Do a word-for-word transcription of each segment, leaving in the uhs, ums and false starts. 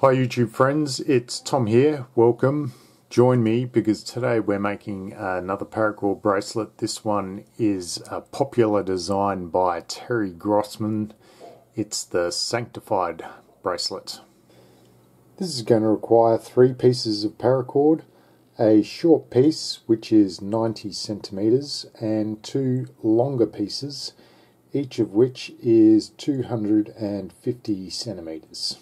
Hi YouTube friends, it's Tom here. Welcome. Join me because today we're making another paracord bracelet. This one is a popular design by Terry Grossman. It's the Sanctified Bracelet. This is going to require three pieces of paracord, a short piece which is ninety centimeters and two longer pieces, each of which is two hundred fifty centimeters.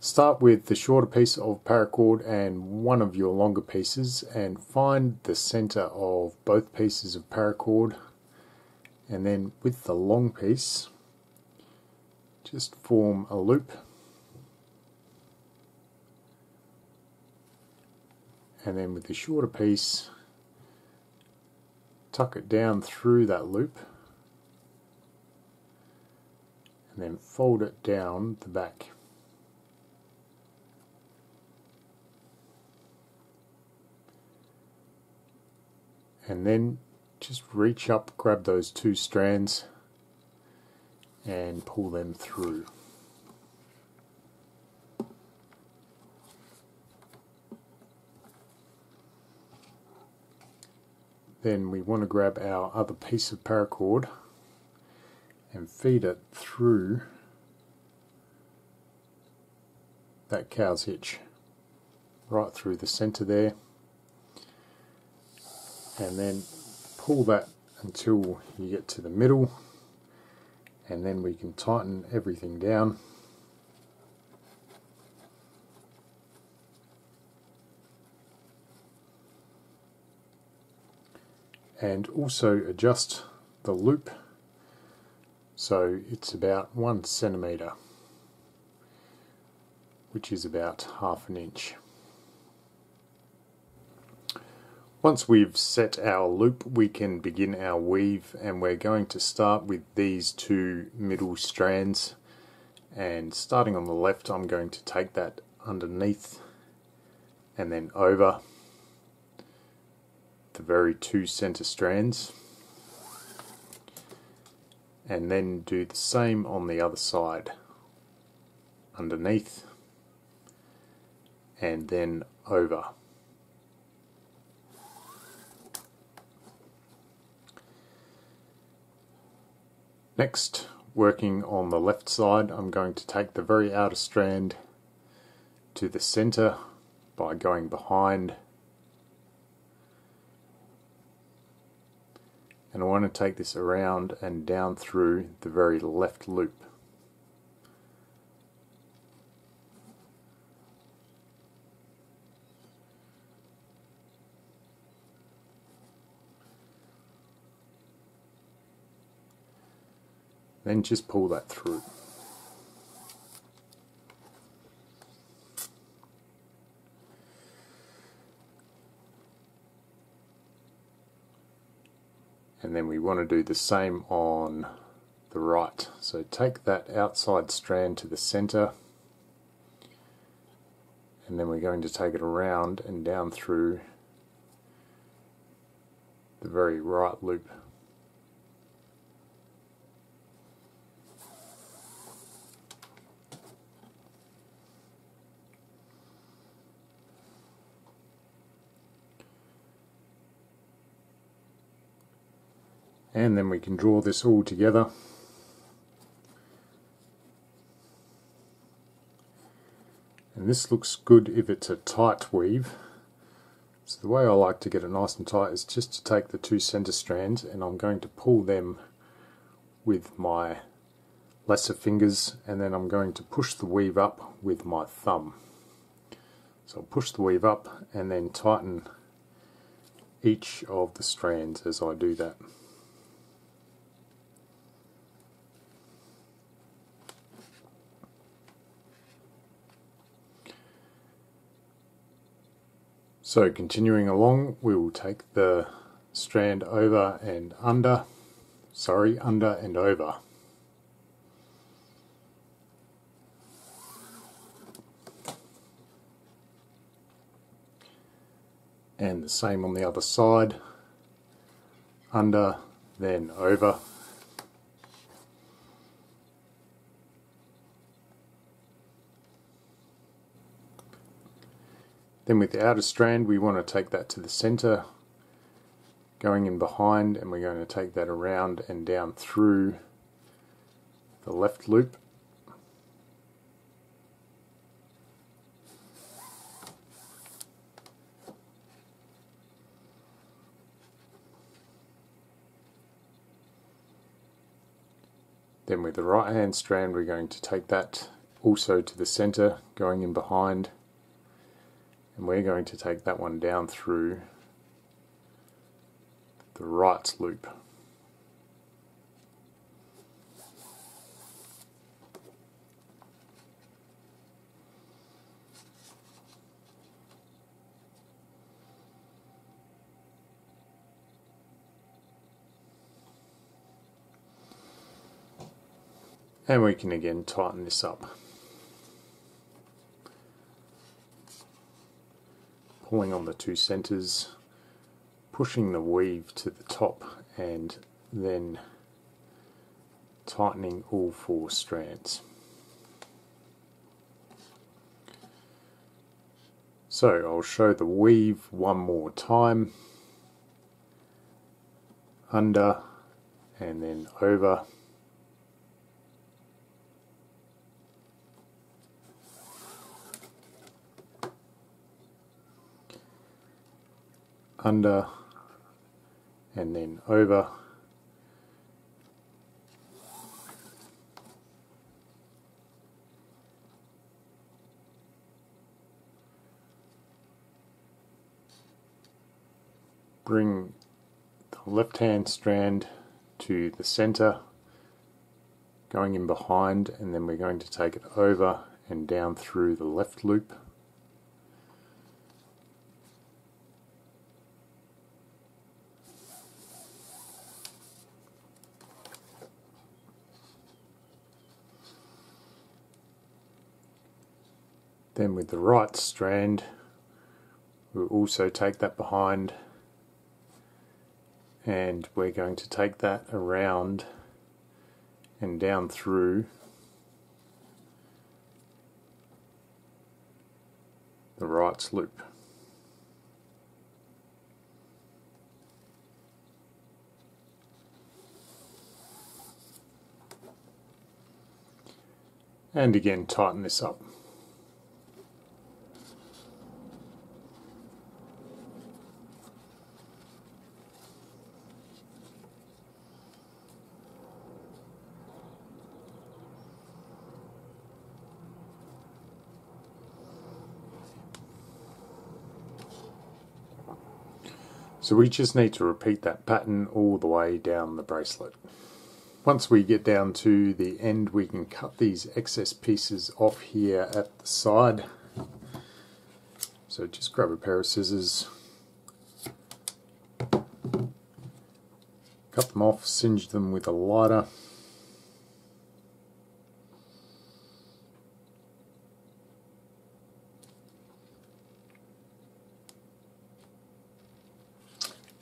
Start with the shorter piece of paracord and one of your longer pieces and find the center of both pieces of paracord, and then with the long piece just form a loop and then with the shorter piece tuck it down through that loop and then fold it down the back. And then just reach up, grab those two strands and pull them through. Then we want to grab our other piece of paracord and feed it through that cow's hitch, right through the center there. And then pull that until you get to the middle, and then we can tighten everything down. And also adjust the loop so it's about one centimeter, which is about half an inch. Once we've set our loop, we can begin our weave, and we're going to start with these two middle strands, and starting on the left I'm going to take that underneath and then over the very two center strands, and then do the same on the other side, underneath and then over. Next, working on the left side, I'm going to take the very outer strand to the center by going behind, and I want to take this around and down through the very left loop. Then just pull that through. And then we want to do the same on the right. So take that outside strand to the center, and then we're going to take it around and down through the very right loop. And then we can draw this all together and this looks good if it's a tight weave. So the way I like to get it nice and tight is just to take the two center strands, and I'm going to pull them with my lesser fingers, and then I'm going to push the weave up with my thumb. So I'll push the weave up and then tighten each of the strands as I do that. So continuing along, we will take the strand over and under, sorry, under and over. And the same on the other side, under, then over. Then with the outer strand we want to take that to the center, going in behind, and we're going to take that around and down through the left loop. Then with the right hand strand we're going to take that also to the center, going in behind, and we're going to take that one down through the right loop. And we can again tighten this up, pulling on the two centers, pushing the weave to the top, and then tightening all four strands. So I'll show the weave one more time, under and then over. Under and then over, bring the left hand strand to the center, going in behind, and then we're going to take it over and down through the left loop. Then with the right strand we'll also take that behind, and we're going to take that around and down through the right loop. And again tighten this up. So we just need to repeat that pattern all the way down the bracelet. Once we get down to the end, we can cut these excess pieces off here at the side. So just grab a pair of scissors, cut them off, singe them with a lighter.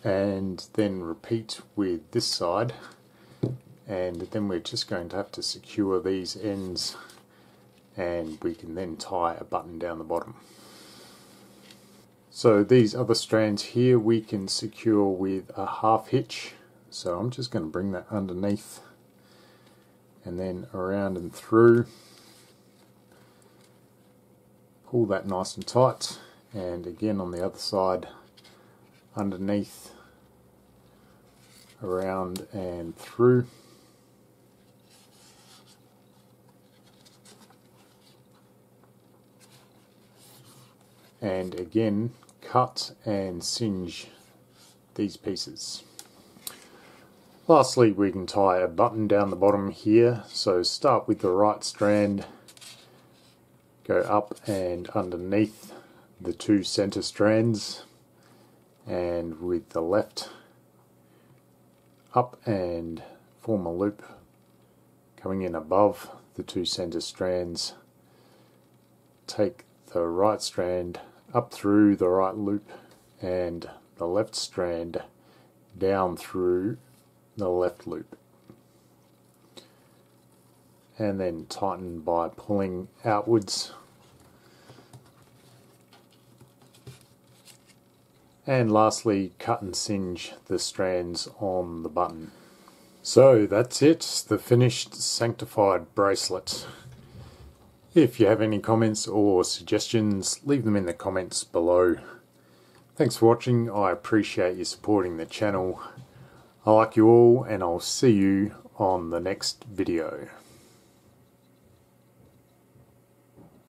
And then repeat with this side, and then we're just going to have to secure these ends, and we can then tie a button down the bottom. So these other strands here we can secure with a half hitch, so I'm just going to bring that underneath and then around and through, pull that nice and tight, and again on the other side, underneath, around and through. And again cut and singe these pieces. Lastly, we can tie a button down the bottom here, so start with the right strand, go up and underneath the two center strands, and with the left up and form a loop, coming in above the two center strands, take the right strand up through the right loop and the left strand down through the left loop, and then tighten by pulling outwards And lastly, cut and singe the strands on the button. So that's it, the finished Sanctified bracelet. If you have any comments or suggestions, leave them in the comments below. Thanks for watching, I appreciate you supporting the channel. I like you all, and I'll see you on the next video.